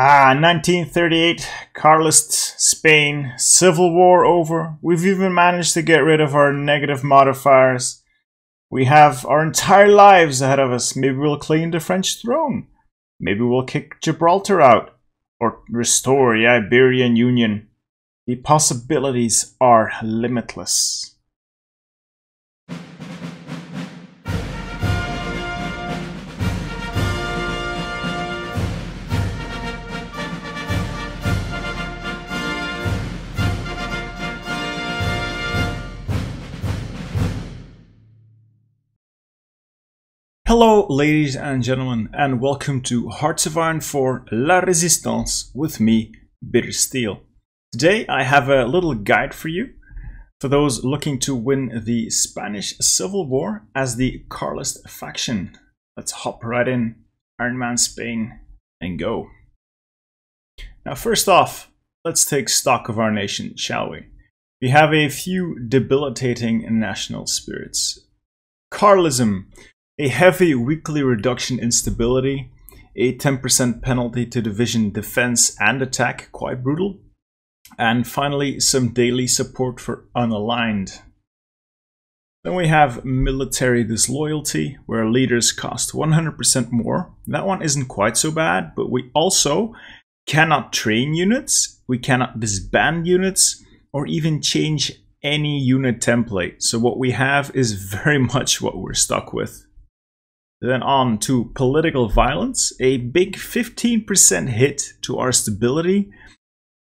Ah, 1938, Carlist, Spain, Civil War over. We've even managed to get rid of our negative modifiers. We have our entire lives ahead of us. Maybe we'll claim the French throne. Maybe we'll kick Gibraltar out. Or restore the Iberian Union. The possibilities are limitless. Hello ladies and gentlemen, and welcome to Hearts of Iron 4 La Résistance with me, Bitt3rSteel. Today I have a little guide for you, for those looking to win the Spanish Civil War as the Carlist faction. Let's hop right in, Iron Man Spain, and go. Now first off, let's take stock of our nation, shall we? We have a few debilitating national spirits. Carlism. A heavy weekly reduction in stability, a 10% penalty to division defense and attack, quite brutal, and finally some daily support for unaligned. Then we have military disloyalty, where leaders cost 100% more. That one isn't quite so bad, but we also cannot train units, we cannot disband units, or even change any unit template. So what we have is very much what we're stuck with. Then on to political violence, a big 15% hit to our stability,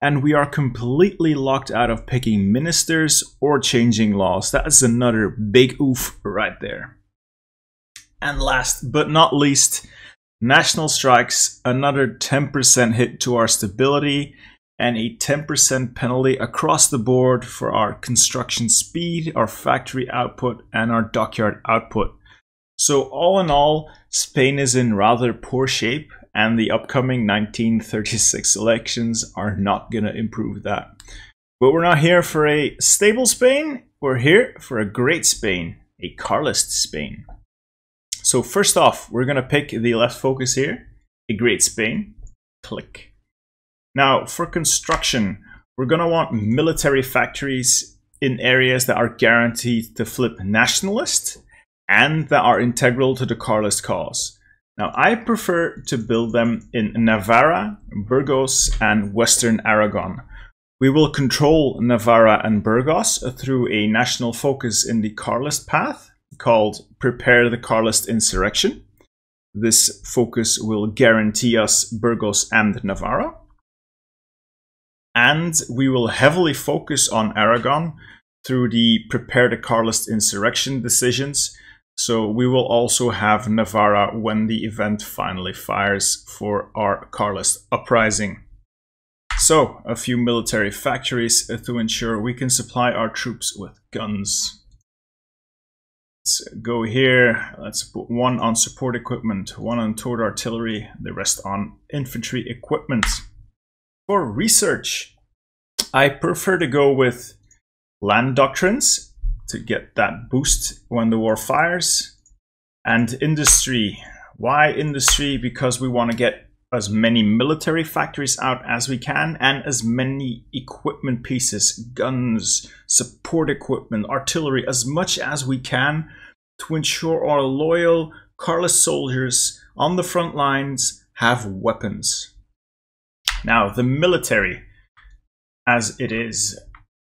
and we are completely locked out of picking ministers or changing laws. That's another big oof right there. And last but not least, national strikes, another 10% hit to our stability, and a 10% penalty across the board for our construction speed, our factory output, and our dockyard output. So all in all, Spain is in rather poor shape, and the upcoming 1936 elections are not going to improve that. But we're not here for a stable Spain, we're here for a great Spain, a Carlist Spain. So first off, we're going to pick the left focus here, a great Spain, click. Now for construction, we're going to want military factories in areas that are guaranteed to flip nationalist, and that are integral to the Carlist cause. Now, I prefer to build them in Navarra, Burgos, and Western Aragon. We will control Navarra and Burgos through a national focus in the Carlist path called Prepare the Carlist Insurrection. This focus will guarantee us Burgos and Navarra. And we will heavily focus on Aragon through the Prepare the Carlist Insurrection decisions. So we will also have Navarra when the event finally fires for our Carlist uprising. So a few military factories to ensure we can supply our troops with guns. Let's go here. Let's put one on support equipment, one on towed artillery, the rest on infantry equipment. For research, I prefer to go with land doctrines, to get that boost when the war fires. And industry. Why industry? Because we want to get as many military factories out as we can, and as many equipment pieces, guns, support equipment, artillery, as much as we can to ensure our loyal Carlist soldiers on the front lines have weapons. Now, the military, as it is,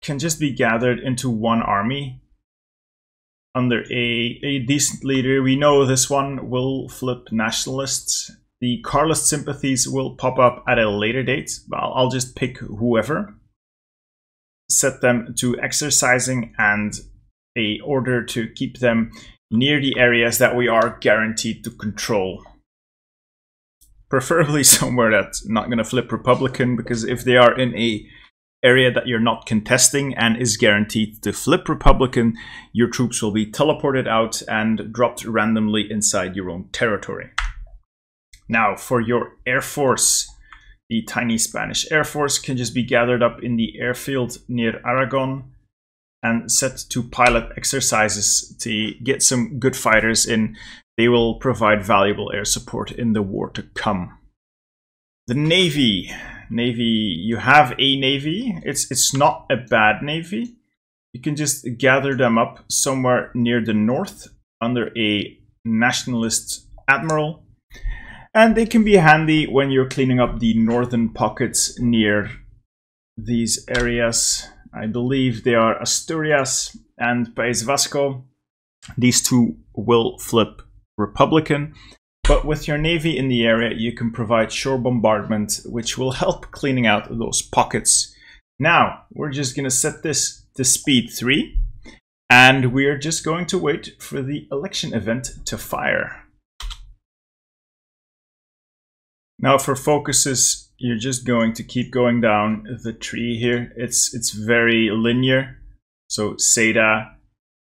can just be gathered into one army under a decent leader. We know this one will flip nationalists. The Carlist sympathies will pop up at a later date. I'll just pick whoever, set them to exercising, and an order to keep them near the areas that we are guaranteed to control. Preferably somewhere that's not going to flip Republican, because if they are in a area that you're not contesting and is guaranteed to flip Republican, your troops will be teleported out and dropped randomly inside your own territory. Now for your Air Force, the tiny Spanish Air Force can just be gathered up in the airfield near Aragon and set to pilot exercises to get some good fighters in. They will provide valuable air support in the war to come. The Navy, you have a Navy. It's not a bad Navy. You can just gather them up somewhere near the north under a nationalist admiral. And they can be handy when you're cleaning up the northern pockets near these areas. I believe they are Asturias and País Vasco. These two will flip Republican. But with your navy in the area, you can provide shore bombardment, which will help cleaning out those pockets. Now, we're just going to set this to speed 3, and we're just going to wait for the election event to fire. Now for focuses, you're just going to keep going down the tree here. It's very linear. So SEDA,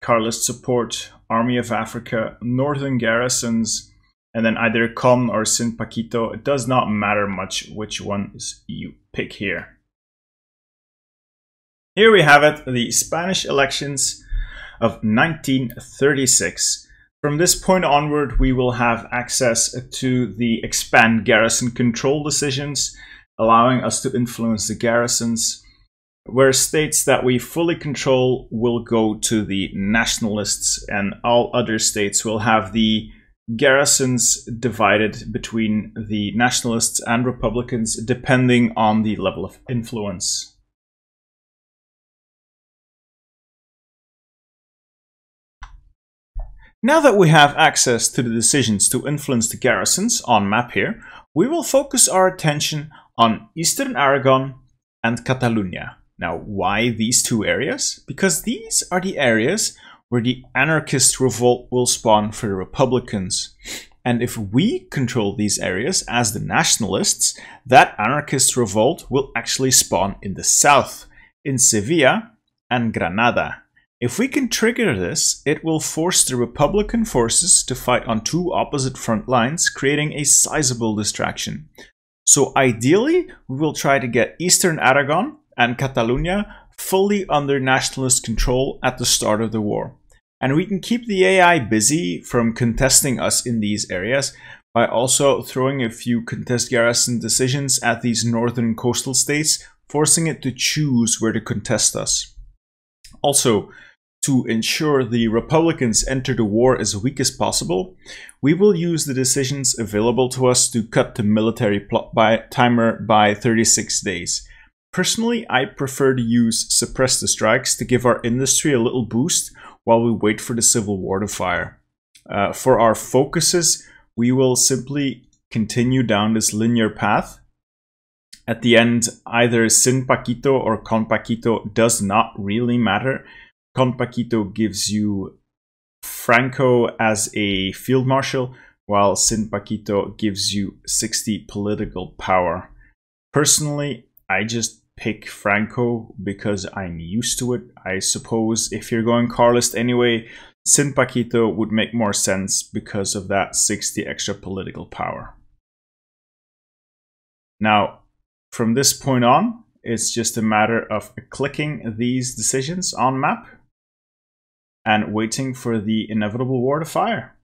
Carlist support, Army of Africa, Northern garrisons, and then either Con or Sin Paquito. It does not matter much which one you pick here. Here we have it, the Spanish elections of 1936. From this point onward, we will have access to the expand garrison control decisions, allowing us to influence the garrisons, where states that we fully control will go to the nationalists, and all other states will have the garrisons divided between the nationalists and republicans depending on the level of influence. Now that we have access to the decisions to influence the garrisons on map here, we will focus our attention on Eastern Aragon and Catalonia. Now, why these two areas? Because these are the areas where the anarchist revolt will spawn for the Republicans. And if we control these areas as the nationalists, that anarchist revolt will actually spawn in the south, in Sevilla and Granada. If we can trigger this, it will force the Republican forces to fight on two opposite front lines, creating a sizable distraction. So ideally, we will try to get Eastern Aragon and Catalonia fully under nationalist control at the start of the war. And we can keep the AI busy from contesting us in these areas by also throwing a few contest garrison decisions at these northern coastal states, forcing it to choose where to contest us. Also, to ensure the Republicans enter the war as weak as possible, we will use the decisions available to us to cut the military plot timer by 36 days. Personally, I prefer to use suppress the strikes to give our industry a little boost while we wait for the civil war to fire. For our focuses, we will simply continue down this linear path. At the end, either Sin Paquito or Con Paquito does not really matter. Con Paquito gives you Franco as a field marshal, while Sin Paquito gives you 60 political power. Personally, I just pick Franco because I'm used to it. I suppose if you're going Carlist anyway, Sin Paquito would make more sense because of that 60 extra political power. Now, from this point on, it's just a matter of clicking these decisions on map and waiting for the inevitable war to fire.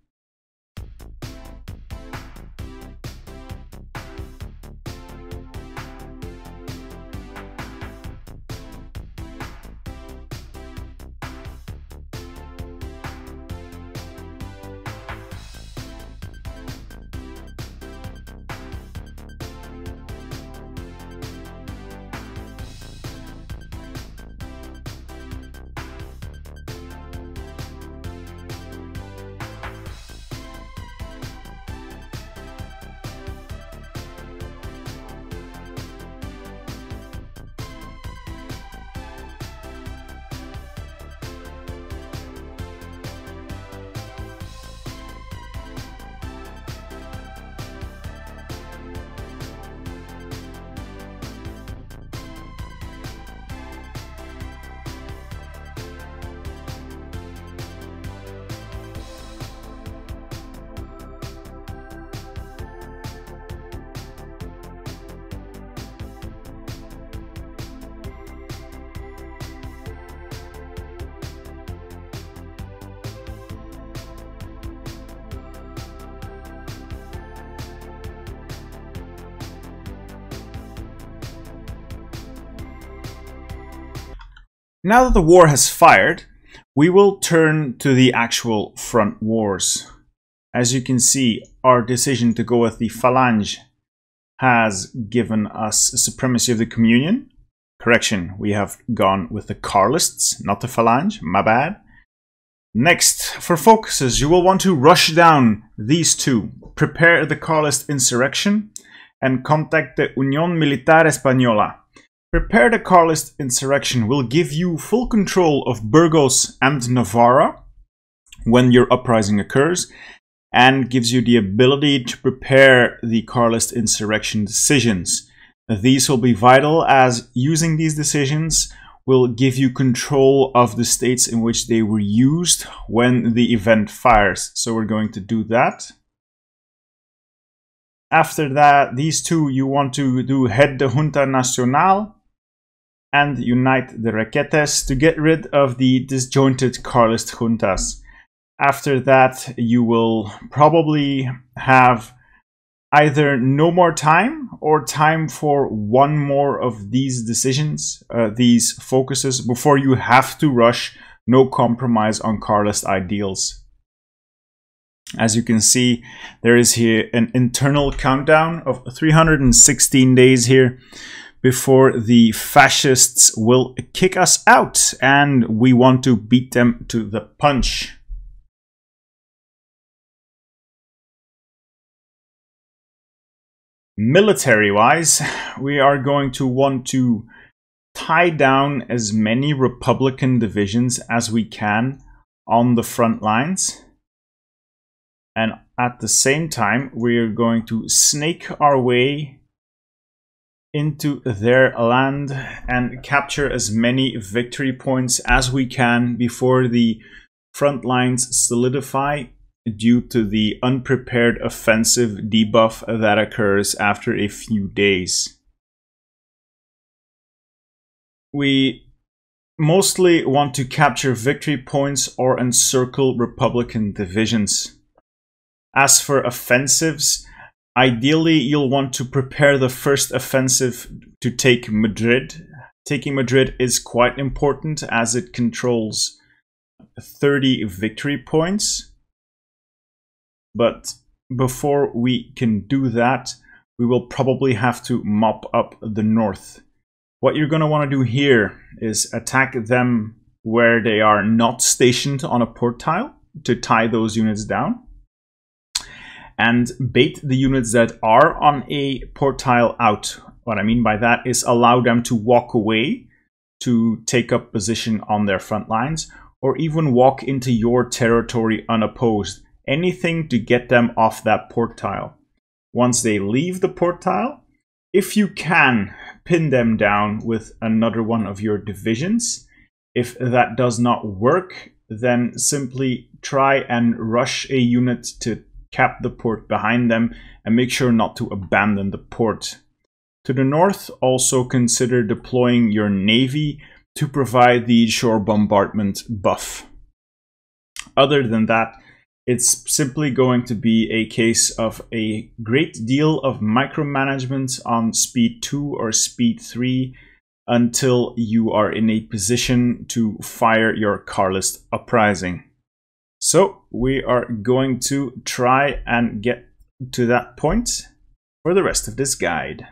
Now that the war has fired, we will turn to the actual front wars. As you can see, our decision to go with the Falange has given us supremacy of the Communion. Correction, we have gone with the Carlists, not the Falange, my bad. Next, for focuses, you will want to rush down these two. Prepare the Carlist insurrection and contact the Unión Militar Española. Prepare the Carlist insurrection will give you full control of Burgos and Navarra when your uprising occurs, and gives you the ability to prepare the Carlist insurrection decisions. These will be vital, as using these decisions will give you control of the states in which they were used when the event fires. So we're going to do that. After that, these two, you want to do head the Junta Nacional and unite the Requetes to get rid of the disjointed Carlist juntas. After that, you will probably have either no more time or time for one more of these decisions, these focuses, before you have to rush. No compromise on Carlist ideals. As you can see, there is here an internal countdown of 316 days here before the fascists will kick us out, and we want to beat them to the punch. Military-wise, we are going to want to tie down as many Republican divisions as we can on the front lines. And at the same time, we are going to snake our way into their land and capture as many victory points as we can before the front lines solidify due to the unprepared offensive debuff that occurs after a few days. We mostly want to capture victory points or encircle Republican divisions. As for offensives, ideally you'll want to prepare the first offensive to take Madrid. Taking Madrid is quite important as it controls 30 victory points. But before we can do that, we will probably have to mop up the north. What you're going to want to do here is attack them where they are not stationed on a port tile to tie those units down, and bait the units that are on a port tile out. What I mean by that is allow them to walk away to take up position on their front lines, or even walk into your territory unopposed. Anything to get them off that port tile. Once they leave the port tile, if you can, pin them down with another one of your divisions. If that does not work, then simply try and rush a unit to cap the port behind them and make sure not to abandon the port. To the north, also consider deploying your navy to provide the shore bombardment buff. Other than that, it's simply going to be a case of a great deal of micromanagement on speed 2 or speed 3 until you are in a position to fire your Carlist uprising. So we are going to try and get to that point for the rest of this guide.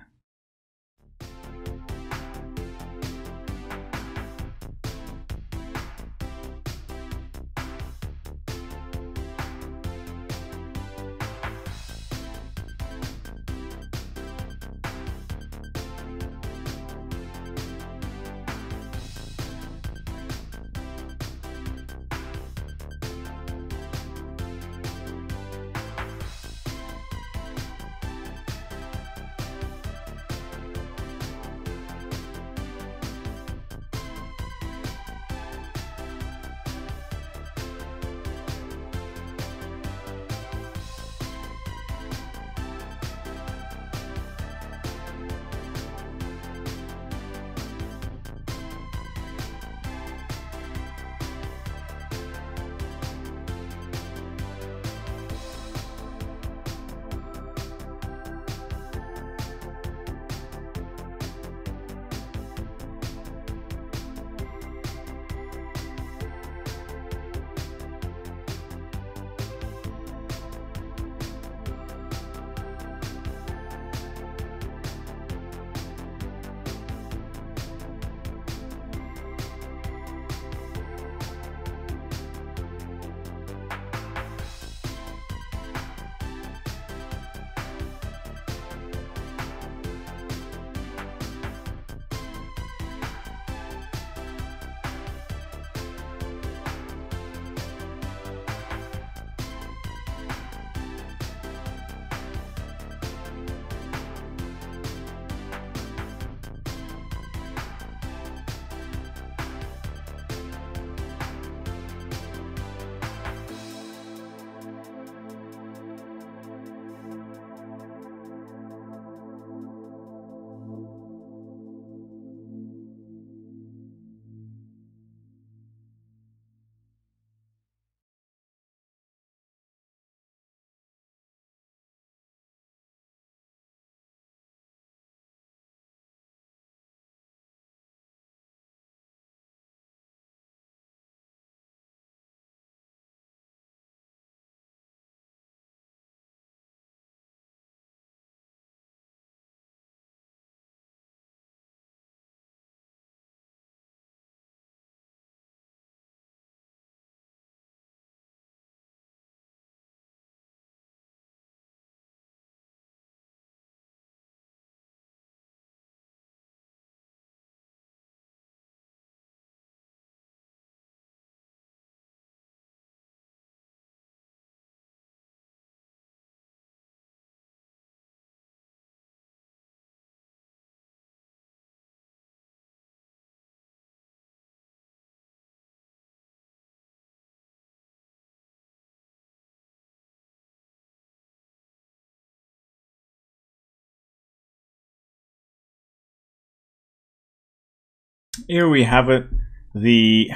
Here we have it. The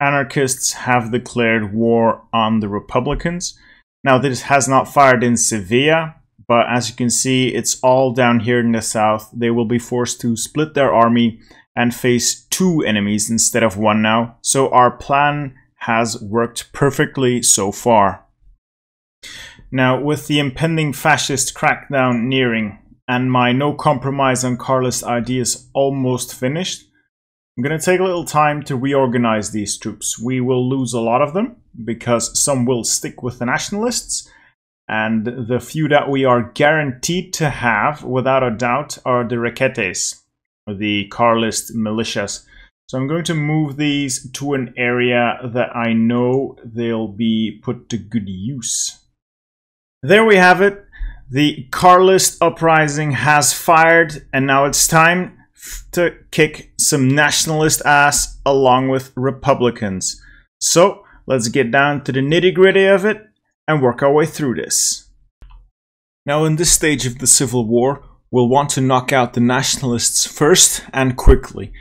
anarchists have declared war on the Republicans. Now, this has not fired in Sevilla, but as you can see, it's all down here in the south. They will be forced to split their army and face two enemies instead of one now. So our plan has worked perfectly so far. Now, with the impending fascist crackdown nearing and my no compromise on Carlist ideas almost finished, I'm going to take a little time to reorganize these troops. We will lose a lot of them because some will stick with the nationalists, and the few that we are guaranteed to have, without a doubt, are the Requetes, the Carlist militias. So I'm going to move these to an area that I know they'll be put to good use. There we have it. The Carlist uprising has fired, and now it's time to kick some nationalist ass along with Republicans. So let's get down to the nitty-gritty of it and work our way through this. Now, in this stage of the Civil War, we'll want to knock out the nationalists first and quickly.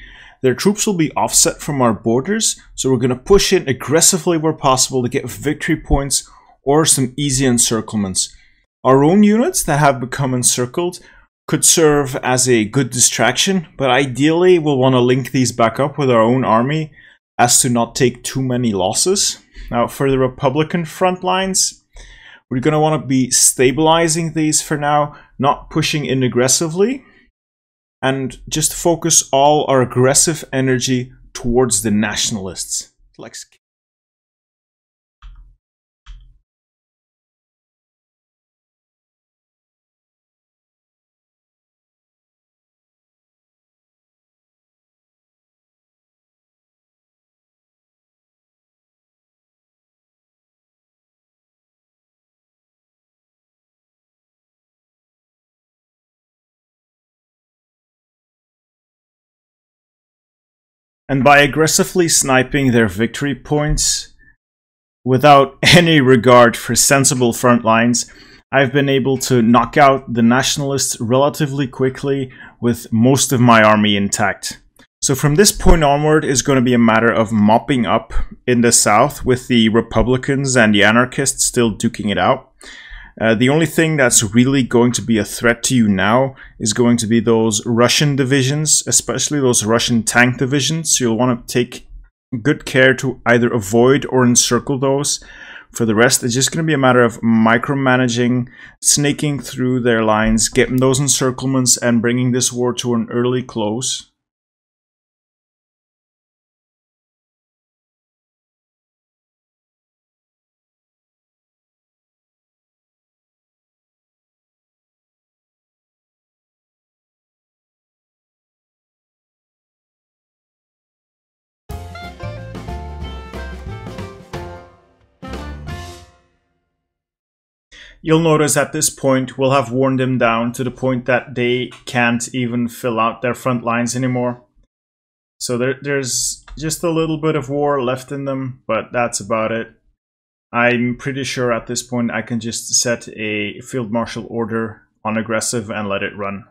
Their troops will be offset from our borders, so we're going to push in aggressively where possible to get victory points or some easy encirclements. Our own units that have become encircled could serve as a good distraction, but ideally we'll want to link these back up with our own army as to not take too many losses. Now, for the Republican front lines, we're going to want to be stabilizing these for now, not pushing in aggressively, and just focus all our aggressive energy towards the nationalists. And by aggressively sniping their victory points without any regard for sensible front lines, I've been able to knock out the nationalists relatively quickly with most of my army intact. So from this point onward is going to be a matter of mopping up in the south with the Republicans and the anarchists still duking it out. The only thing that's really going to be a threat to you now is going to be those Russian divisions, especially those Russian tank divisions. So you'll want to take good care to either avoid or encircle those. For the rest, it's just going to be a matter of micromanaging, snaking through their lines, getting those encirclements, and bringing this war to an early close. You'll notice at this point we'll have worn them down to the point that they can't even fill out their front lines anymore. So there's just a little bit of war left in them, but that's about it. I'm pretty sure at this point I can just set a field marshal order on aggressive and let it run.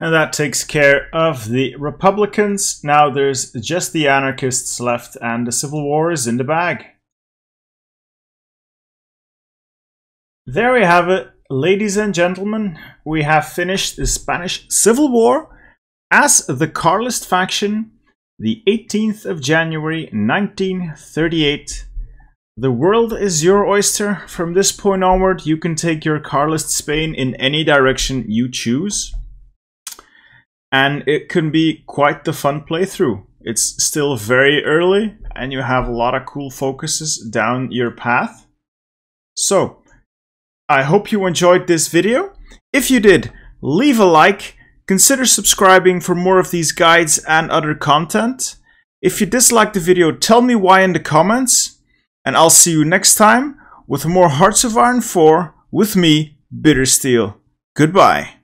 And that takes care of the Republicans. Now there's just the anarchists left, and the Civil War is in the bag. There we have it, ladies and gentlemen. We have finished the Spanish Civil War as the Carlist faction, the 18th of January 1938. The world is your oyster. From this point onward, you can take your Carlist Spain in any direction you choose. And it can be quite the fun playthrough. It's still very early, and you have a lot of cool focuses down your path. So, I hope you enjoyed this video. If you did, leave a like, consider subscribing for more of these guides and other content. If you disliked the video, tell me why in the comments, and I'll see you next time with more Hearts of Iron 4 with me, Bitt3rSteel. Goodbye.